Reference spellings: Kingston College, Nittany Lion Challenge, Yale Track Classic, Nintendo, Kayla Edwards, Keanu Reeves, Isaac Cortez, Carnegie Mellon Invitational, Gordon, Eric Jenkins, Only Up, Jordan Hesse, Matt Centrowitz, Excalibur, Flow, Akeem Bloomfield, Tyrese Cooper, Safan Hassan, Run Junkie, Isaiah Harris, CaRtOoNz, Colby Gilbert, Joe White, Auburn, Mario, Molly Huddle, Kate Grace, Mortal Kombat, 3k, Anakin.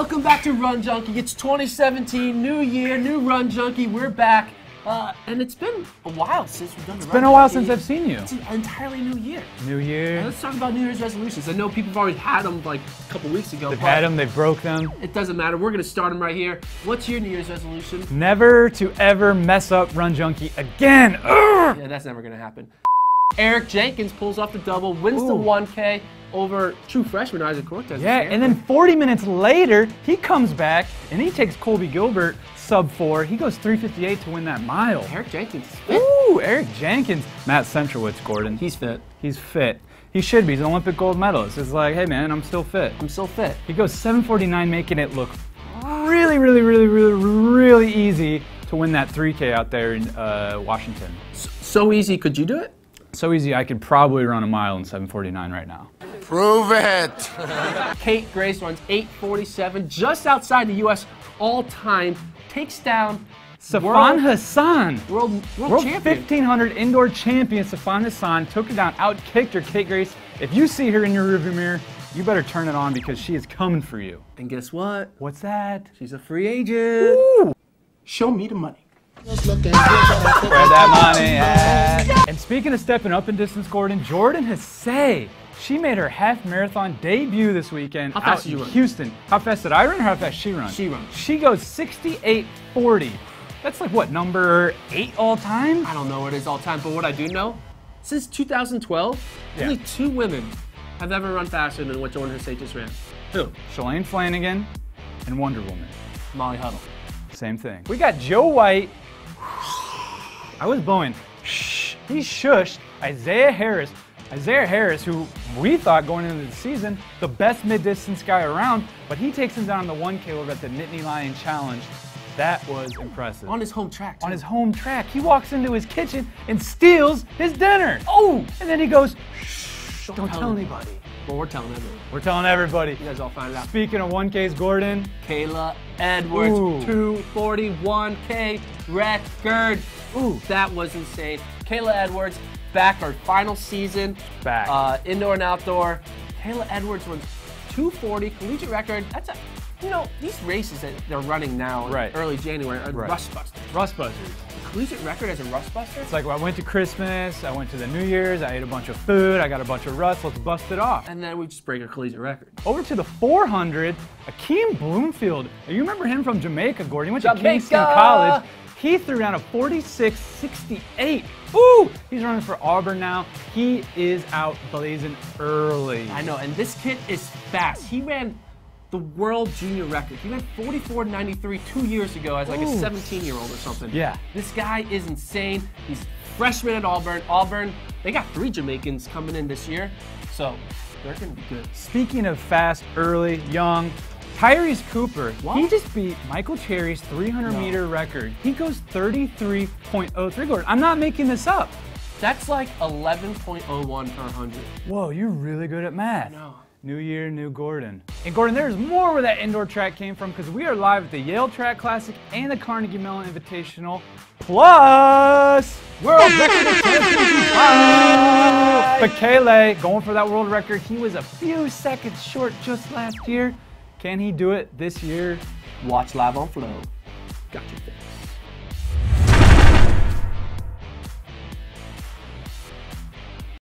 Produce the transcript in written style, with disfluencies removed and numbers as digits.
Welcome back to Run Junkie. It's 2017, new year, new Run Junkie. We're back, and it's been a while since we've done the Run Junkie. It's been a while since I've seen you. It's an entirely new year. New year. Now, let's talk about New Year's resolutions. I know people have already had them like a couple weeks ago. They've had them, they broke them. It doesn't matter. We're going to start them right here. What's your New Year's resolution? Never to ever mess up Run Junkie again. Urgh! Yeah, that's never going to happen. Eric Jenkins pulls off the double, wins the 1K over true freshman Isaac Cortez. Yeah, and then 40 minutes later, he comes back and he takes Colby Gilbert sub-4. He goes 3:58 to win that mile. Eric Jenkins is fit. Ooh, Eric Jenkins. Matt Centrowitz, Gordon. He's fit. He's fit. He should be. He's an Olympic gold medalist. It's like, hey, man, I'm still fit. I'm still fit. He goes 7:49, making it look really, really, really, really, really easy to win that 3K out there in Washington. So easy, could you do it? So easy, I could probably run a mile in 7:49 right now. Prove it! Kate Grace runs 8:47, just outside the U.S. all-time, takes down Safan Hassan. World champion. 1500 indoor champion Safan Hassan took her down, out-kicked her. Kate Grace, if you see her in your rearview mirror, you better turn it on because she is coming for you. And guess what? What's that? She's a free agent. Ooh. Show me the money. Where that money at? And speaking of stepping up in distance, Gordon, Jordan Hesse, she made her half marathon debut this weekend out in Houston. How fast did I run or how fast she runs? She runs. She goes 68:40. That's like what, number 8 all time? I don't know what it is all time, but what I do know, since 2012, only 2 women have ever run faster than what Jordan Hesse just ran. Who? Shalane Flanagan and Wonder Woman. Molly Huddle. Same thing. We got Joe White. I was blowing. He shushed Isaiah Harris. Isaiah Harris, who we thought going into the season, the best mid-distance guy around, but he takes him down on the 1K over at the Nittany Lion Challenge. That was impressive. On his home track, too. On his home track. He walks into his kitchen and steals his dinner. Oh! And then he goes, shh, don't tell anybody. Well, we're telling everybody. We're telling everybody. You guys all find out. Speaking of 1Ks, Gordon. Kayla Edwards, 2:41K record. Ooh, that was insane. Kayla Edwards, back our final season. Back. Indoor and outdoor. Kayla Edwards runs 2:40, collegiate record. That's a, you know, these races that they're running now in early January are rust busters. Rust busters. Collegiate record as a rust buster? It's like, well, I went to Christmas, I went to the New Year's, I ate a bunch of food, I got a bunch of rust, let's bust it off. And then we just break a collegiate record. Over to the 400, Akeem Bloomfield. You remember him from Jamaica, Gordon. He went to Kingston College. He threw down a 46:68. Ooh, he's running for Auburn now. He is out blazing early. I know, and this kid is fast. He ran the world junior record. He went 44:93 2 years ago as like a 17-year-old or something. Yeah. This guy is insane. He's freshman at Auburn. Auburn, they got 3 Jamaicans coming in this year, so they're gonna be good. Speaking of fast, early, young, Tyrese Cooper, he just beat Michael Cherry's 300-meter record. He goes 33.03. I'm not making this up. That's like 11.01 per 100. Whoa, you're really good at math. I know. New year, new Gordon. And Gordon, there's more where that indoor track came from because we are live at the Yale Track Classic and the Carnegie Mellon Invitational. Plus, world record of champions. But Kayla, going for that world record, he was a few seconds short just last year. Can he do it this year? Watch live on Flow. Got you.